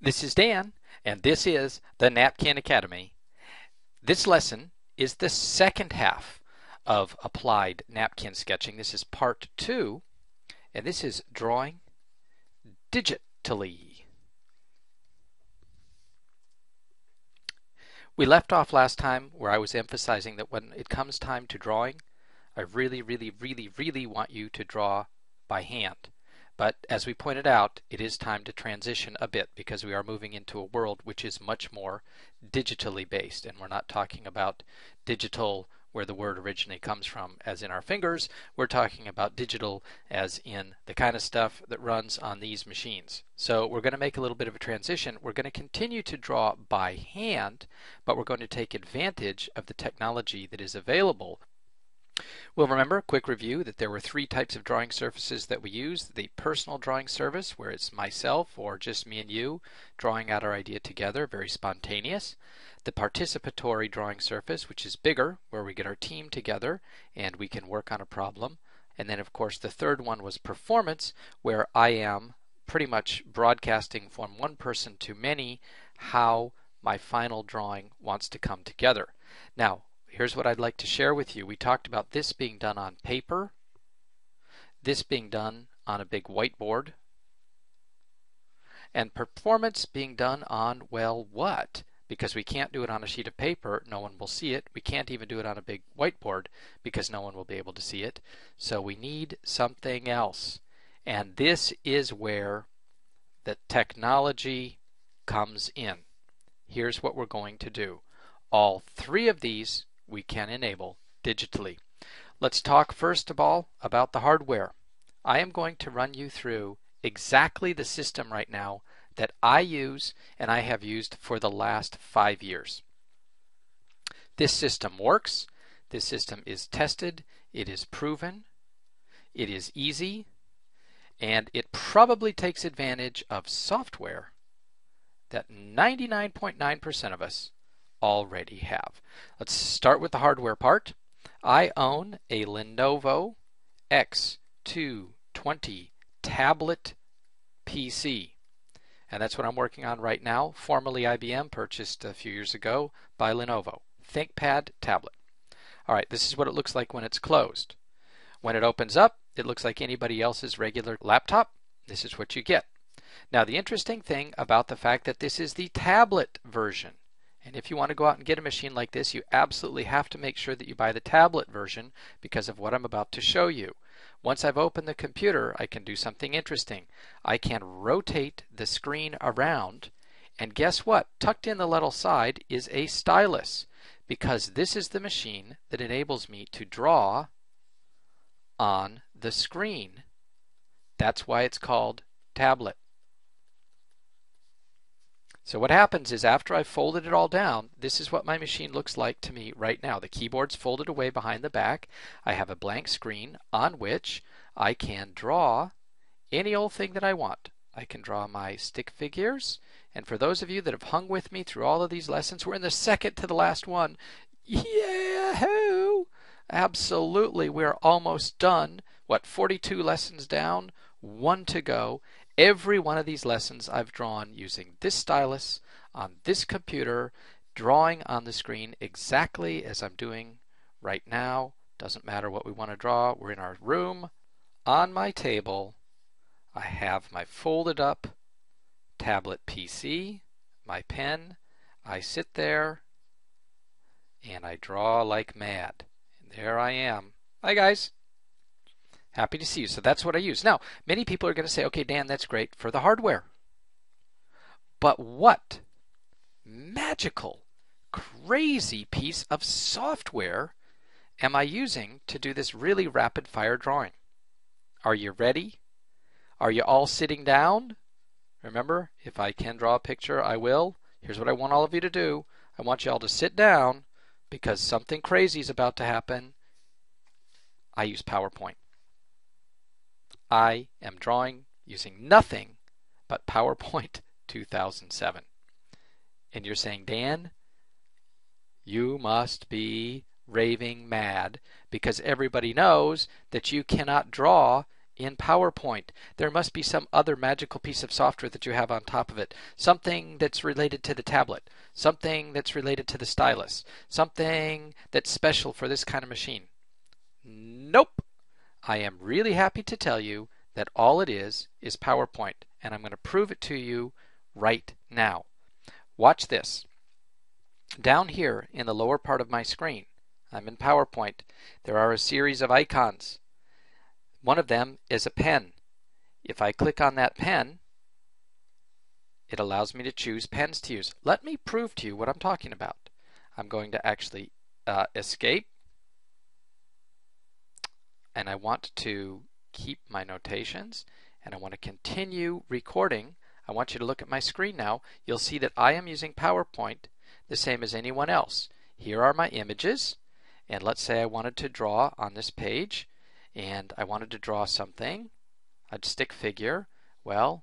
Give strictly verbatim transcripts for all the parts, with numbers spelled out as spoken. This is Dan, and this is the Napkin Academy. This lesson is the second half of applied napkin sketching. This is part two, and this is drawing digitally. We left off last time where I was emphasizing that when it comes time to drawing, I really, really, really, really want you to draw by hand. But as we pointed out, it is time to transition a bit because we are moving into a world which is much more digitally based. And we're not talking about digital where the word originally comes from as in our fingers. We're talking about digital as in the kind of stuff that runs on these machines. So we're going to make a little bit of a transition. We're going to continue to draw by hand, but we're going to take advantage of the technology that is available. We'll remember, quick review, that there were three types of drawing surfaces that we used. The personal drawing service, where it's myself or just me and you drawing out our idea together, very spontaneous. The participatory drawing surface, which is bigger, where we get our team together and we can work on a problem. And then, of course, the third one was performance, where I am pretty much broadcasting from one person to many how my final drawing wants to come together. Now, here's what I'd like to share with you. We talked about this being done on paper, this being done on a big whiteboard, and performance being done on, well, what? Because we can't do it on a sheet of paper, no one will see it. We can't even do it on a big whiteboard because no one will be able to see it. So we need something else. And this is where the technology comes in. Here's what we're going to do. All three of these we can enable digitally. Let's talk first of all about the hardware. I am going to run you through exactly the system right now that I use and I have used for the last five years. This system works. This system is tested. It is proven. It is easy. And it probably takes advantage of software that ninety-nine point nine percent of us already have. Let's start with the hardware part. I own a Lenovo X two twenty tablet P C, and that's what I'm working on right now, formerly I B M, purchased a few years ago by Lenovo. ThinkPad tablet. Alright, this is what it looks like when it's closed. When it opens up, it looks like anybody else's regular laptop. This is what you get. Now, the interesting thing about the fact that this is the tablet version, and if you want to go out and get a machine like this, you absolutely have to make sure that you buy the tablet version because of what I'm about to show you. Once I've opened the computer, I can do something interesting. I can rotate the screen around, and guess what? Tucked in the little side is a stylus, because this is the machine that enables me to draw on the screen. That's why it's called tablet. So what happens is after I've folded it all down, this is what my machine looks like to me right now. The keyboard's folded away behind the back. I have a blank screen on which I can draw any old thing that I want. I can draw my stick figures. And for those of you that have hung with me through all of these lessons, we're in the second to the last one. Yahoo! Absolutely, we're almost done. What, forty-two lessons down? One to go. Every one of these lessons I've drawn using this stylus on this computer, drawing on the screen exactly as I'm doing right now. Doesn't matter what we want to draw. We're in our room. On my table, I have my folded up tablet P C, my pen. I sit there and I draw like mad. And there I am. Hi, guys. Happy to see you. So that's what I use. Now, many people are going to say, okay, Dan, that's great for the hardware. But what magical, crazy piece of software am I using to do this really rapid fire drawing? Are you ready? Are you all sitting down? Remember, if I can draw a picture, I will. Here's what I want all of you to do. I want you all to sit down because something crazy is about to happen. I use PowerPoint. I am drawing using nothing but PowerPoint two thousand seven. And you're saying, Dan, you must be raving mad because everybody knows that you cannot draw in PowerPoint. There must be some other magical piece of software that you have on top of it. Something that's related to the tablet. Something that's related to the stylus. Something that's special for this kind of machine. Nope! I am really happy to tell you that all it is is PowerPoint, and I'm going to prove it to you right now. Watch this. Down here in the lower part of my screen, I'm in PowerPoint. There are a series of icons. One of them is a pen. If I click on that pen, it allows me to choose pens to use. Let me prove to you what I'm talking about. I'm going to actually uh, escape, and I want to keep my notations, and I want to continue recording. I want you to look at my screen now. You'll see that I am using PowerPoint the same as anyone else. Here are my images, and let's say I wanted to draw on this page, and I wanted to draw something, a stick figure. Well,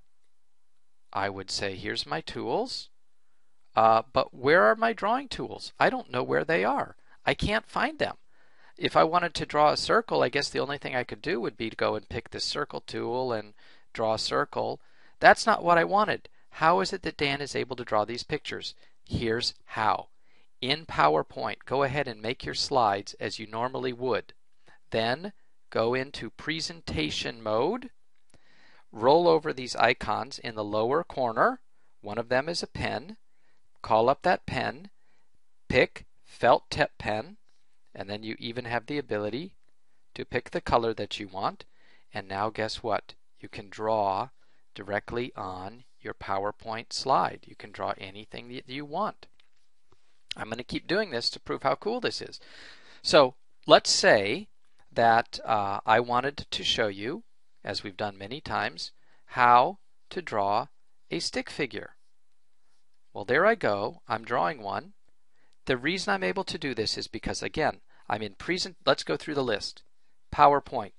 I would say here's my tools, uh, but where are my drawing tools? I don't know where they are. I can't find them. If I wanted to draw a circle, I guess the only thing I could do would be to go and pick this circle tool and draw a circle. That's not what I wanted. How is it that Dan is able to draw these pictures? Here's how. In PowerPoint, go ahead and make your slides as you normally would. Then go into presentation mode. Roll over these icons in the lower corner. One of them is a pen. Call up that pen. Pick felt tip pen. And then you even have the ability to pick the color that you want. And now guess what? You can draw directly on your PowerPoint slide. You can draw anything that you want. I'm going to keep doing this to prove how cool this is. So let's say that uh, I wanted to show you, as we've done many times, how to draw a stick figure. Well, there I go. I'm drawing one. The reason I'm able to do this is because, again, I'm in present. Let's go through the list. PowerPoint,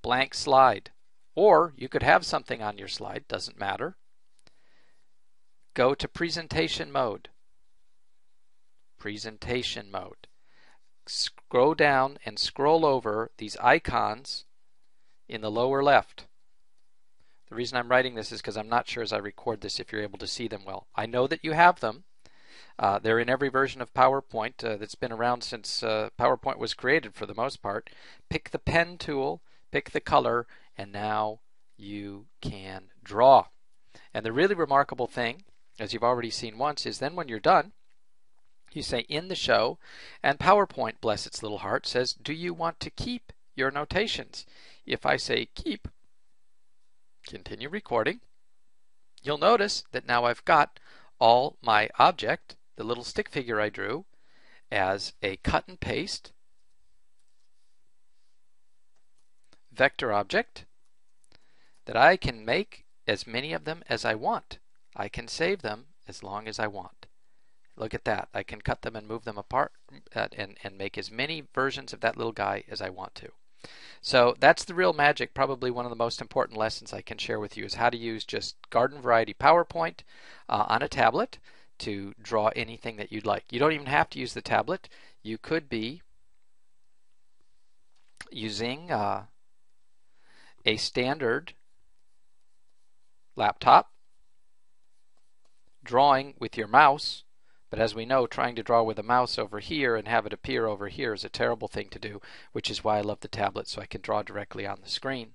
blank slide, or you could have something on your slide, doesn't matter. Go to presentation mode. Presentation mode. Scroll down and scroll over these icons in the lower left. The reason I'm writing this is because I'm not sure as I record this if you're able to see them well. I know that you have them. Uh, they're in every version of PowerPoint uh, that's been around since uh, PowerPoint was created, for the most part. Pick the pen tool, pick the color, and now you can draw. And the really remarkable thing, as you've already seen once, is then when you're done, you say in the show, and PowerPoint, bless its little heart, says, do you want to keep your notations? If I say keep, continue recording, you'll notice that now I've got all my object, the little stick figure I drew, as a cut and paste vector object that I can make as many of them as I want. I can save them as long as I want. Look at that. I can cut them and move them apart uh, and, and make as many versions of that little guy as I want to. So that's the real magic. Probably one of the most important lessons I can share with you is how to use just garden variety PowerPoint uh, on a tablet to draw anything that you'd like. You don't even have to use the tablet. You could be using uh, a standard laptop, drawing with your mouse. But as we know, trying to draw with a mouse over here and have it appear over here is a terrible thing to do, which is why I love the tablet, so I can draw directly on the screen.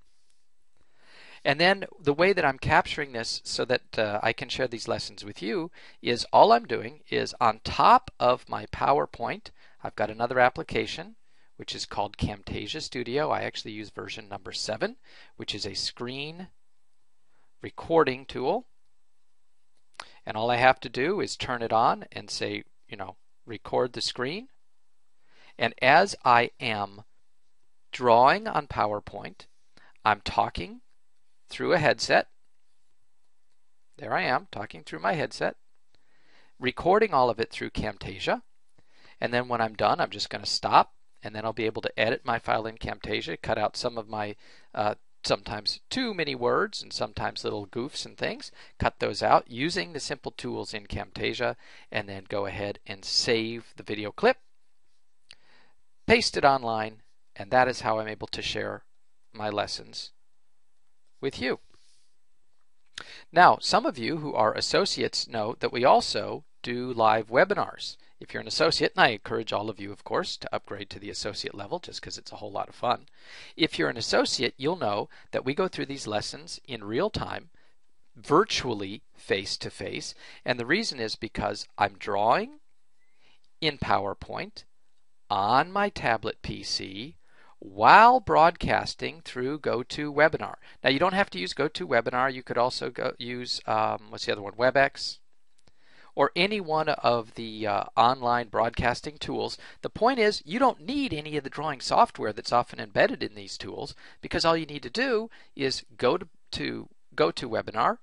And then the way that I'm capturing this so that uh, I can share these lessons with you is all I'm doing is on top of my PowerPoint, I've got another application, which is called Camtasia Studio. I actually use version number seven, which is a screen recording tool. And all I have to do is turn it on and say, you know, record the screen. And as I am drawing on PowerPoint, I'm talking through a headset. There I am, talking through my headset, recording all of it through Camtasia. And then when I'm done, I'm just going to stop, and then I'll be able to edit my file in Camtasia, cut out some of my uh, sometimes too many words and sometimes little goofs and things, cut those out using the simple tools in Camtasia, and then go ahead and save the video clip, paste it online, and that is how I'm able to share my lessons with you. Now, some of you who are associates know that we also do live webinars. If you're an associate, and I encourage all of you, of course, to upgrade to the associate level just because it's a whole lot of fun. If you're an associate, you'll know that we go through these lessons in real time, virtually face-to-face, and the reason is because I'm drawing in PowerPoint on my tablet P C while broadcasting through GoToWebinar. Now, you don't have to use GoToWebinar. You could also go use, um, what's the other one, WebEx, or any one of the uh, online broadcasting tools. The point is, you don't need any of the drawing software that's often embedded in these tools, because all you need to do is go to, to GoToWebinar,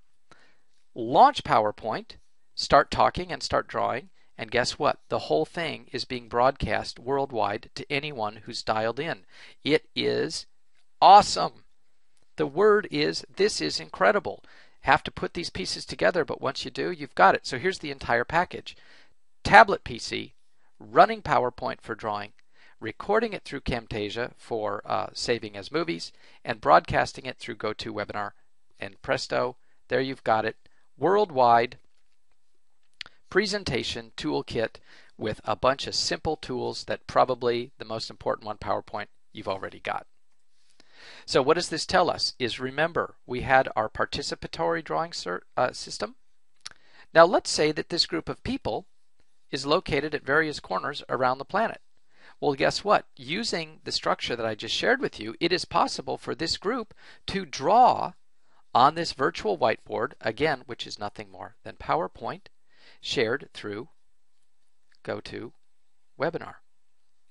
launch PowerPoint, start talking and start drawing, and guess what? The whole thing is being broadcast worldwide to anyone who's dialed in. It is awesome. The word is, this is incredible. Have to put these pieces together, but once you do, you've got it. So here's the entire package. Tablet P C, running PowerPoint for drawing, recording it through Camtasia for uh, saving as movies, and broadcasting it through GoToWebinar. And presto, there you've got it. Worldwide presentation toolkit with a bunch of simple tools that probably the most important one, PowerPoint, you've already got. So what does this tell us? Is remember, we had our participatory drawing uh, system. Now let's say that this group of people is located at various corners around the planet. Well, guess what? Using the structure that I just shared with you, it is possible for this group to draw on this virtual whiteboard, again, which is nothing more than PowerPoint shared through GoToWebinar.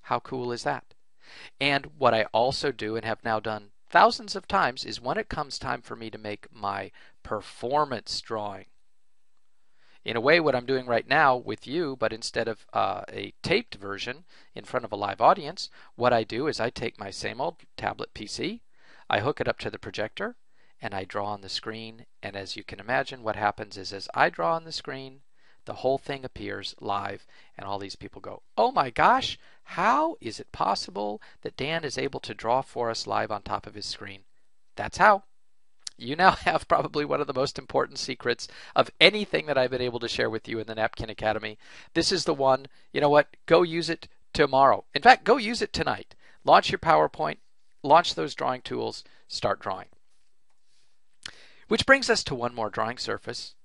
How cool is that? And what I also do and have now done thousands of times is when it comes time for me to make my performance drawing. In a way, what I'm doing right now with you, but instead of uh, a taped version in front of a live audience, what I do is I take my same old tablet P C, I hook it up to the projector, and I draw on the screen. And as you can imagine, what happens is as I draw on the screen, the whole thing appears live, and all these people go, oh my gosh, how is it possible that Dan is able to draw for us live on top of his screen? That's how. You now have probably one of the most important secrets of anything that I've been able to share with you in the Napkin Academy. This is the one. You know what? Go use it tomorrow. In fact, go use it tonight. Launch your PowerPoint, launch those drawing tools, start drawing. Which brings us to one more drawing surface.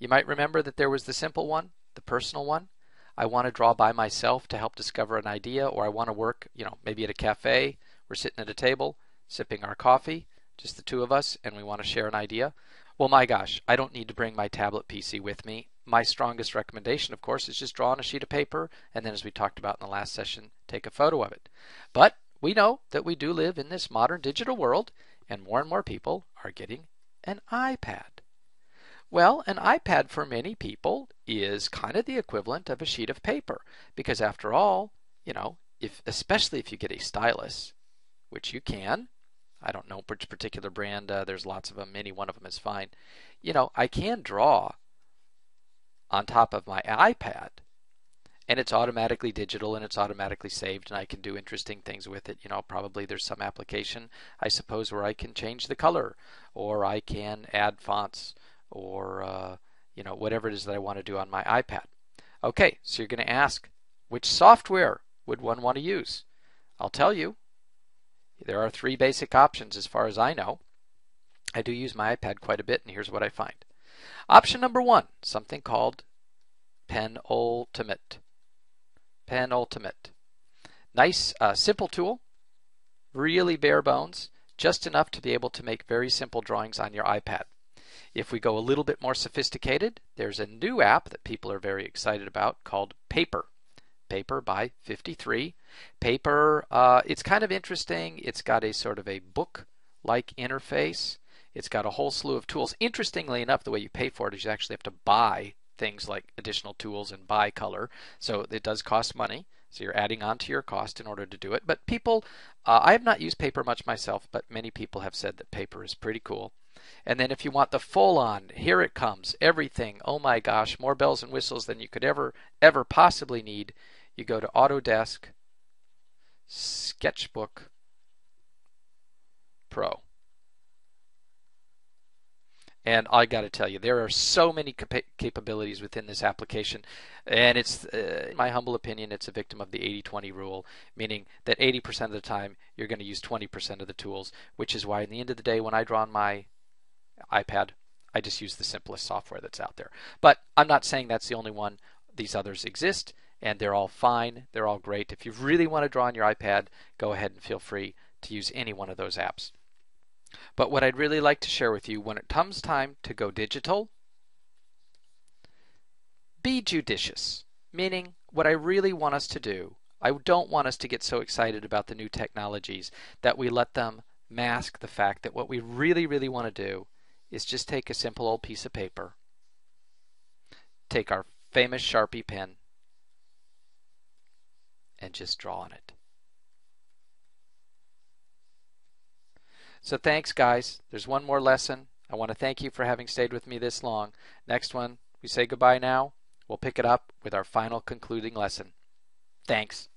You might remember that there was the simple one, the personal one. I want to draw by myself to help discover an idea, or I want to work, you know, maybe at a cafe. We're sitting at a table, sipping our coffee, just the two of us, and we want to share an idea. Well, my gosh, I don't need to bring my tablet P C with me. My strongest recommendation, of course, is just draw on a sheet of paper, and then as we talked about in the last session, take a photo of it. But we know that we do live in this modern digital world, and more and more people are getting an iPad. Well, an iPad for many people is kind of the equivalent of a sheet of paper, because after all, you know, if especially if you get a stylus, which you can, I don't know which particular brand, uh, there's lots of them, any one of them is fine. You know, I can draw on top of my iPad, and it's automatically digital, and it's automatically saved, and I can do interesting things with it. You know, probably there's some application, I suppose, where I can change the color, or I can add fonts, or uh, you know, whatever it is that I want to do on my iPad. Okay, so you're going to ask, which software would one want to use? I'll tell you, there are three basic options as far as I know. I do use my iPad quite a bit, and here's what I find. Option number one, something called Penultimate. Penultimate. Nice, uh, simple tool, really bare bones, just enough to be able to make very simple drawings on your iPad. If we go a little bit more sophisticated, there's a new app that people are very excited about called Paper. Paper by fifty-three. Paper, uh, it's kind of interesting. It's got a sort of a book-like interface. It's got a whole slew of tools. Interestingly enough, the way you pay for it is you actually have to buy things like additional tools and buy color. So it does cost money. So you're adding on to your cost in order to do it. But people, uh, I have not used Paper much myself, but many people have said that Paper is pretty cool. And then if you want the full-on, here it comes, everything, oh my gosh, more bells and whistles than you could ever, ever possibly need, you go to Autodesk Sketchbook Pro. And I got to tell you, there are so many cap capabilities within this application, and it's, uh, in my humble opinion, it's a victim of the eighty twenty rule, meaning that eighty percent of the time you're going to use twenty percent of the tools, which is why, at the end of the day, when I draw on my iPad, I just use the simplest software that's out there. But I'm not saying that's the only one. These others exist, and they're all fine. They're all great. If you really want to draw on your iPad, go ahead and feel free to use any one of those apps. But what I'd really like to share with you, when it comes time to go digital, be judicious. Meaning, what I really want us to do, I don't want us to get so excited about the new technologies that we let them mask the fact that what we really, really want to do is just take a simple old piece of paper, take our famous Sharpie pen, and just draw on it. So thanks, guys. There's one more lesson. I want to thank you for having stayed with me this long. Next one, we say goodbye now. We'll pick it up with our final concluding lesson. Thanks.